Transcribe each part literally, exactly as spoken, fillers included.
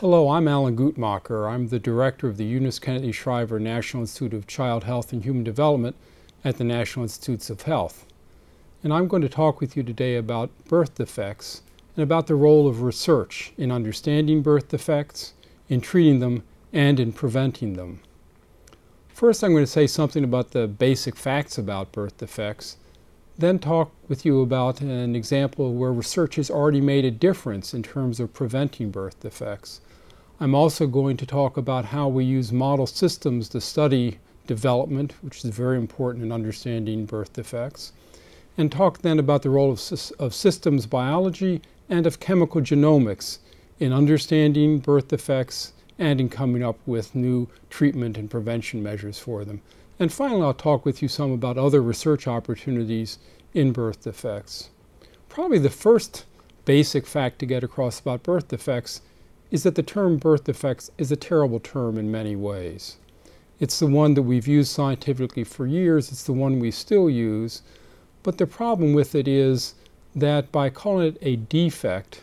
Hello, I'm Alan Guttmacher. I'm the director of the Eunice Kennedy Shriver National Institute of Child Health and Human Development at the National Institutes of Health. And I'm going to talk with you today about birth defects and about the role of research in understanding birth defects, in treating them, and in preventing them. First, I'm going to say something about the basic facts about birth defects, then talk with you about an example where research has already made a difference in terms of preventing birth defects. I'm also going to talk about how we use model systems to study development, which is very important in understanding birth defects, and talk then about the role of, sy- of systems biology and of chemical genomics in understanding birth defects and in coming up with new treatment and prevention measures for them. And finally, I'll talk with you some about other research opportunities in birth defects. Probably the first basic fact to get across about birth defects is that the term birth defects is a terrible term in many ways. It's the one that we've used scientifically for years, it's the one we still use, but the problem with it is that by calling it a defect,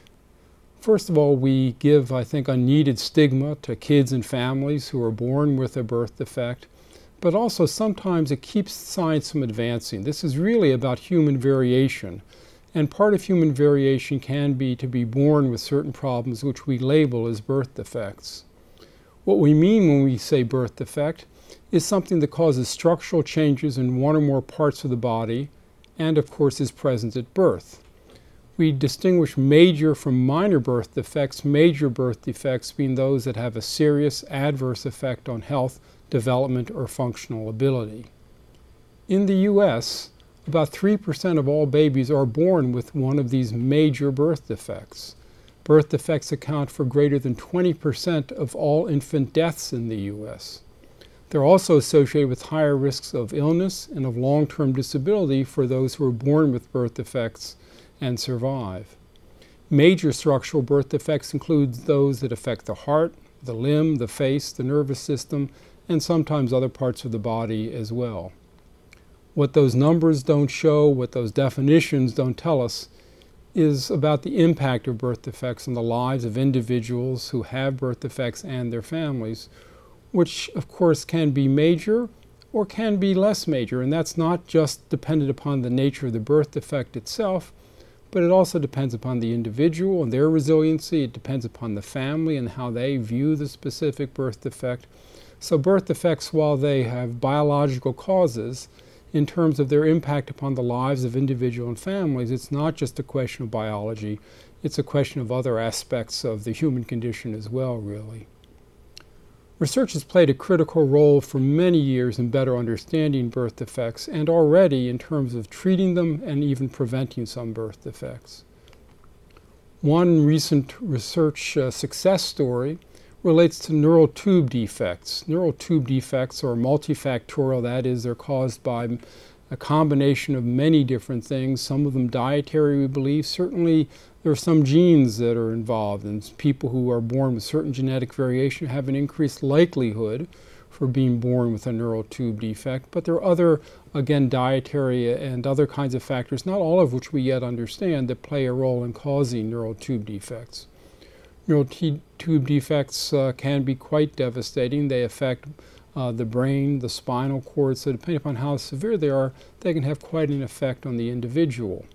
first of all, we give, I think, unneeded stigma to kids and families who are born with a birth defect, but also sometimes it keeps science from advancing. This is really about human variation, and part of human variation can be to be born with certain problems which we label as birth defects. What we mean when we say birth defect is something that causes structural changes in one or more parts of the body and, of course, is present at birth. We distinguish major from minor birth defects, major birth defects being those that have a serious adverse effect on health, development, or functional ability. In the U S, about three percent of all babies are born with one of these major birth defects. Birth defects account for greater than twenty percent of all infant deaths in the U S. They're also associated with higher risks of illness and of long-term disability for those who are born with birth defects and survive. Major structural birth defects include those that affect the heart, the limb, the face, the nervous system, and sometimes other parts of the body as well. What those numbers don't show, what those definitions don't tell us, is about the impact of birth defects on the lives of individuals who have birth defects and their families, which of course can be major or can be less major, and that's not just dependent upon the nature of the birth defect itself, but it also depends upon the individual and their resiliency. It depends upon the family and how they view the specific birth defect. So birth defects, while they have biological causes, in terms of their impact upon the lives of individuals and families, it's not just a question of biology, it's a question of other aspects of the human condition as well, really. Research has played a critical role for many years in better understanding birth defects, and already in terms of treating them and even preventing some birth defects. One recent research uh, success story relates to neural tube defects. Neural tube defects are multifactorial, that is, they're caused by a combination of many different things, some of them dietary, we believe. Certainly, there are some genes that are involved, and people who are born with certain genetic variation have an increased likelihood for being born with a neural tube defect, but there are other, again, dietary and other kinds of factors, not all of which we yet understand, that play a role in causing neural tube defects. Neural tube defects uh, can be quite devastating. They affect uh, the brain, the spinal cord, so depending upon how severe they are, they can have quite an effect on the individual.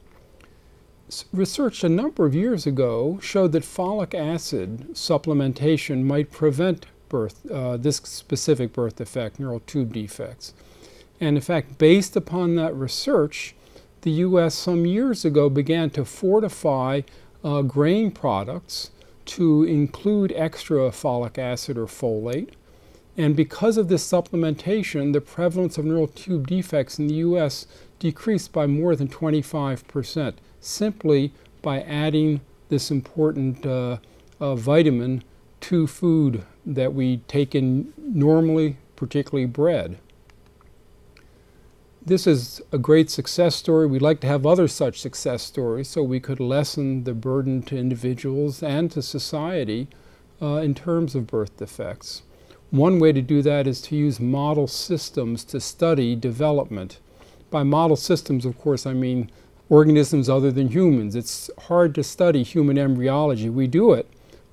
S- research a number of years ago showed that folic acid supplementation might prevent birth, uh, this specific birth defect, neural tube defects. And in fact, based upon that research, the U S some years ago began to fortify uh, grain products to include extra folic acid or folate. And because of this supplementation, the prevalence of neural tube defects in the U S decreased by more than twenty-five percent, simply by adding this important uh, uh, vitamin to food that we take in normally, particularly bread. This is a great success story. We'd like to have other such success stories so we could lessen the burden to individuals and to society uh, in terms of birth defects. One way to do that is to use model systems to study development. By model systems, of course, I mean organisms other than humans. It's hard to study human embryology. We do it,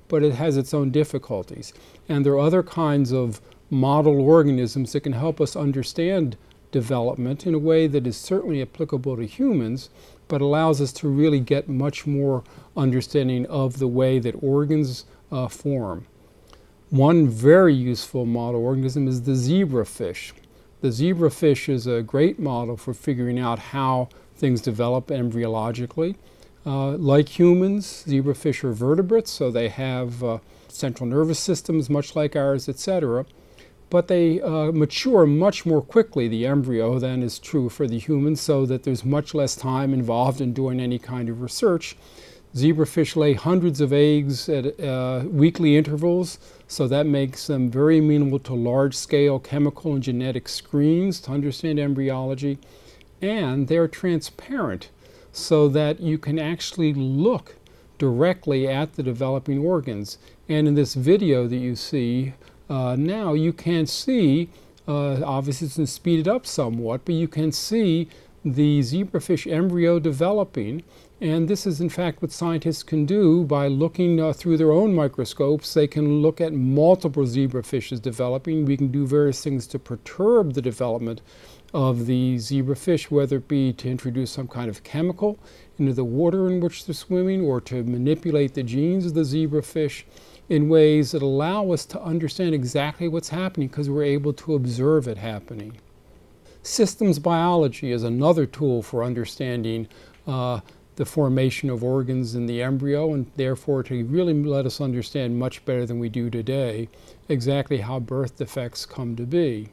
but it has its own difficulties. And there are other kinds of model organisms that can help us understand development in a way that is certainly applicable to humans, but allows us to really get much more understanding of the way that organs uh, form. One very useful model organism is the zebrafish. The zebrafish is a great model for figuring out how things develop embryologically. Uh, like humans, zebrafish are vertebrates, so they have uh, central nervous systems much like ours, et cetera. But they uh, mature much more quickly, the embryo, than is true for the human, so that there's much less time involved in doing any kind of research. Zebrafish lay hundreds of eggs at uh, weekly intervals, so that makes them very amenable to large-scale chemical and genetic screens to understand embryology. And they're transparent, so that you can actually look directly at the developing organs. And in this video that you see, Uh, now you can see, uh, obviously it's been speeded up somewhat, but you can see the zebrafish embryo developing. And this is in fact what scientists can do by looking uh, through their own microscopes. They can look at multiple zebrafishes developing. We can do various things to perturb the development of the zebrafish, whether it be to introduce some kind of chemical into the water in which they're swimming, or to manipulate the genes of the zebrafish in ways that allow us to understand exactly what's happening because we're able to observe it happening. Systems biology is another tool for understanding uh, the formation of organs in the embryo, and therefore to really let us understand much better than we do today exactly how birth defects come to be.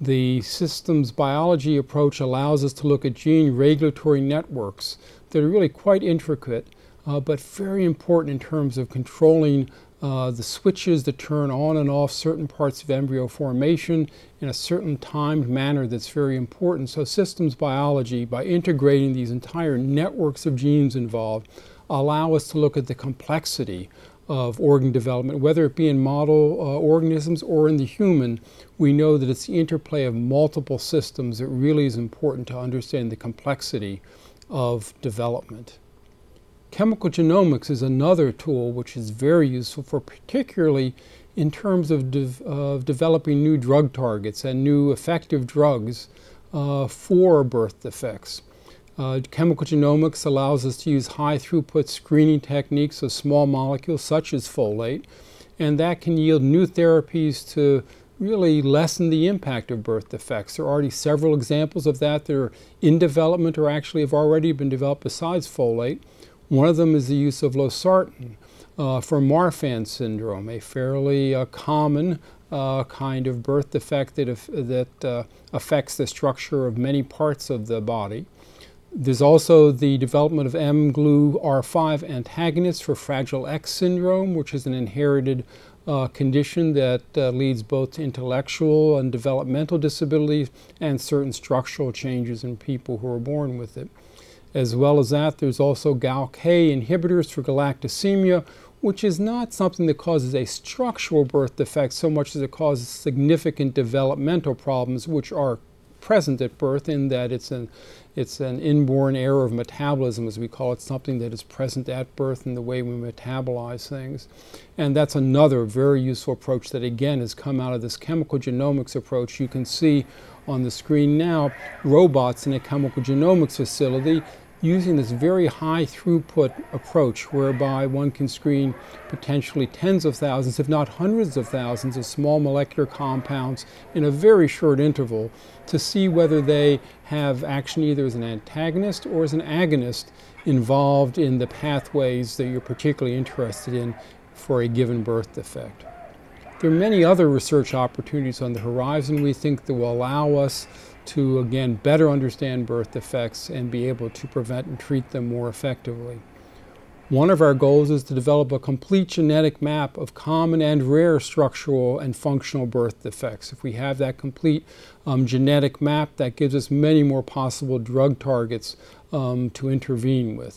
The systems biology approach allows us to look at gene regulatory networks that are really quite intricate, uh, but very important in terms of controlling Uh, the switches that turn on and off certain parts of embryo formation in a certain timed manner that's very important. So systems biology, by integrating these entire networks of genes involved, allow us to look at the complexity of organ development, whether it be in model uh, organisms or in the human. We know that it's the interplay of multiple systems that really is important to understand the complexity of development. Chemical genomics is another tool which is very useful, for particularly in terms of de uh, developing new drug targets and new effective drugs uh, for birth defects. Uh, chemical genomics allows us to use high throughput screening techniques of small molecules such as folate, and that can yield new therapies to really lessen the impact of birth defects. There are already several examples of that that are in development or actually have already been developed besides folate. One of them is the use of Losartan uh, for Marfan syndrome, a fairly uh, common uh, kind of birth defect that, if, that uh, affects the structure of many parts of the body. There's also the development of m G L U R five antagonists for Fragile X syndrome, which is an inherited uh, condition that uh, leads both to intellectual and developmental disabilities and certain structural changes in people who are born with it. As well as that, there's also galk inhibitors for galactosemia, which is not something that causes a structural birth defect so much as it causes significant developmental problems which are present at birth, in that it's an, it's an inborn error of metabolism, as we call it, something that is present at birth in the way we metabolize things. And that's another very useful approach that, again, has come out of this chemical genomics approach. You can see on the screen now robots in a chemical genomics facility using this very high throughput approach, whereby one can screen potentially tens of thousands, if not hundreds of thousands, of small molecular compounds in a very short interval to see whether they have action either as an antagonist or as an agonist involved in the pathways that you're particularly interested in for a given birth defect. There are many other research opportunities on the horizon, we think, that will allow us to, again, better understand birth defects and be able to prevent and treat them more effectively. One of our goals is to develop a complete genetic map of common and rare structural and functional birth defects. If we have that complete um, genetic map, that gives us many more possible drug targets um, to intervene with.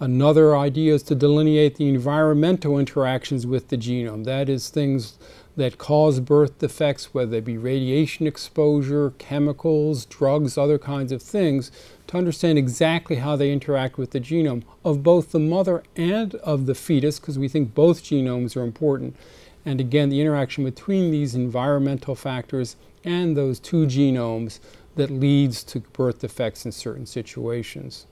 Another idea is to delineate the environmental interactions with the genome. That is, things that cause birth defects, whether they be radiation exposure, chemicals, drugs, other kinds of things, to understand exactly how they interact with the genome of both the mother and of the fetus, because we think both genomes are important. And again, the interaction between these environmental factors and those two genomes that leads to birth defects in certain situations.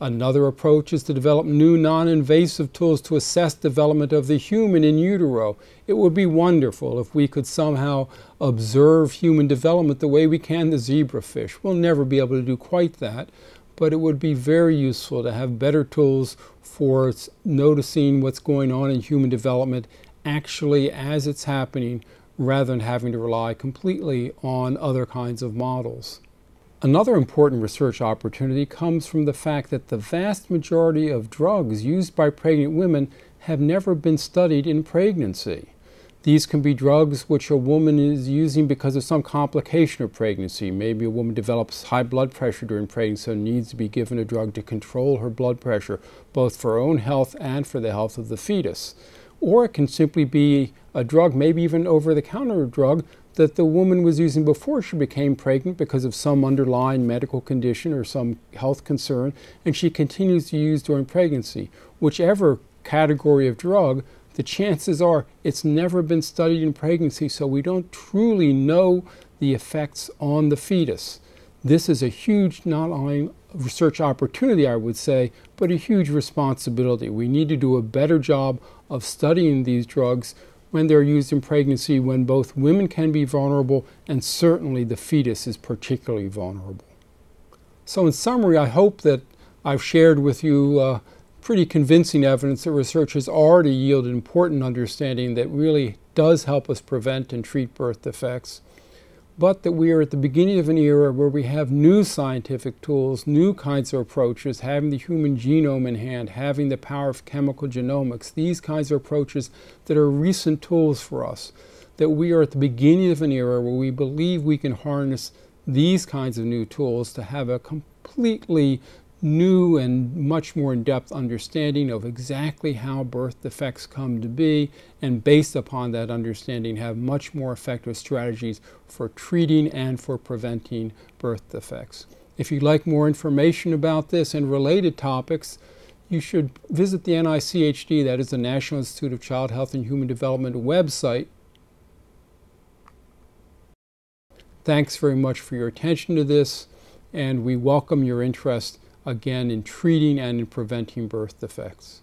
Another approach is to develop new non-invasive tools to assess development of the human in utero. It would be wonderful if we could somehow observe human development the way we can the zebrafish. We'll never be able to do quite that, but it would be very useful to have better tools for noticing what's going on in human development actually as it's happening, rather than having to rely completely on other kinds of models. Another important research opportunity comes from the fact that the vast majority of drugs used by pregnant women have never been studied in pregnancy. These can be drugs which a woman is using because of some complication of pregnancy. Maybe a woman develops high blood pressure during pregnancy and needs to be given a drug to control her blood pressure, both for her own health and for the health of the fetus. Or it can simply be a drug, maybe even over-the-counter drug, that the woman was using before she became pregnant because of some underlying medical condition or some health concern, and she continues to use during pregnancy. Whichever category of drug, the chances are it's never been studied in pregnancy, so we don't truly know the effects on the fetus. This is a huge, not only research opportunity, I would say, but a huge responsibility. We need to do a better job of studying these drugs when they're used in pregnancy, when both women can be vulnerable and certainly the fetus is particularly vulnerable. So in summary, I hope that I've shared with you uh, pretty convincing evidence that research has already yielded important understanding that really does help us prevent and treat birth defects, but that we are at the beginning of an era where we have new scientific tools, new kinds of approaches, having the human genome in hand, having the power of chemical genomics, these kinds of approaches that are recent tools for us, that we are at the beginning of an era where we believe we can harness these kinds of new tools to have a completely new and much more in-depth understanding of exactly how birth defects come to be, and based upon that understanding have much more effective strategies for treating and for preventing birth defects. If you'd like more information about this and related topics, you should visit the N I C H D, that is the National Institute of Child Health and Human Development website. Thanks very much for your attention to this, and we welcome your interest again in treating and in preventing birth defects.